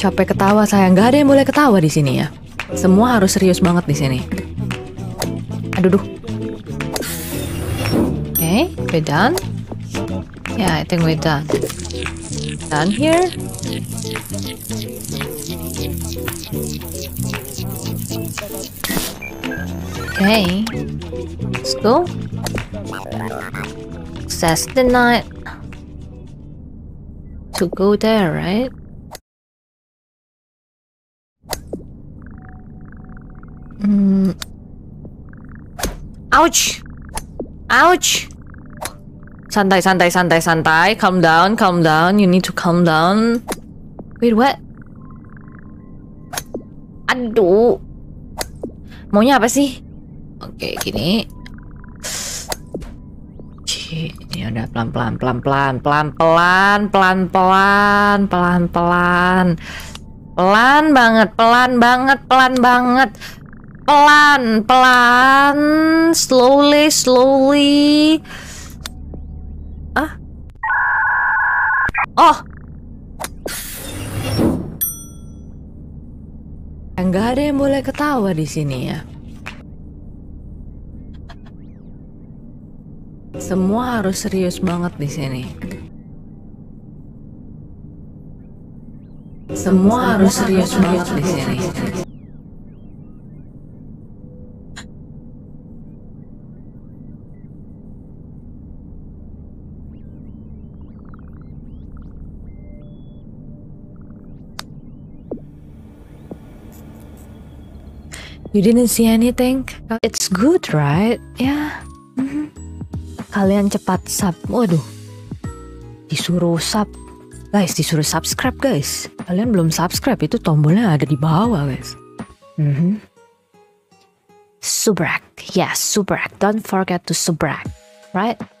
Capek ketawa sayang, nggak ada yang boleh ketawa di sini ya. Semua harus serius banget di sini. Aduh. Okay, we're done. Yeah, I think we're done. Done here. Okay, let's go. Access the night to go there, right? Ouch, ouch. Santai, santai, santai, santai. Calm down, calm down. You need to calm down. Wait, what? Aduh. Maunya apa sih? Oke, gini. Ini udah pelan-pelan, pelan-pelan, pelan-pelan, pelan-pelan, pelan-pelan. Pelan banget, pelan banget, pelan banget. Pelan, pelan. Slowly, slowly. Oh, enggak ada yang boleh ketawa di sini ya. Semua harus serius banget di sini. Semua harus serius banget di sini. You didn't see anything. It's good, right? Yeah. Mm-hmm. Kalian cepat sub. Waduh. Disuruh sub. Guys, disuruh subscribe, guys. Kalian belum subscribe, itu tombolnya ada di bawah, guys. Mm-hmm. Subscribe. Yes, subscribe. Don't forget to subscribe, right?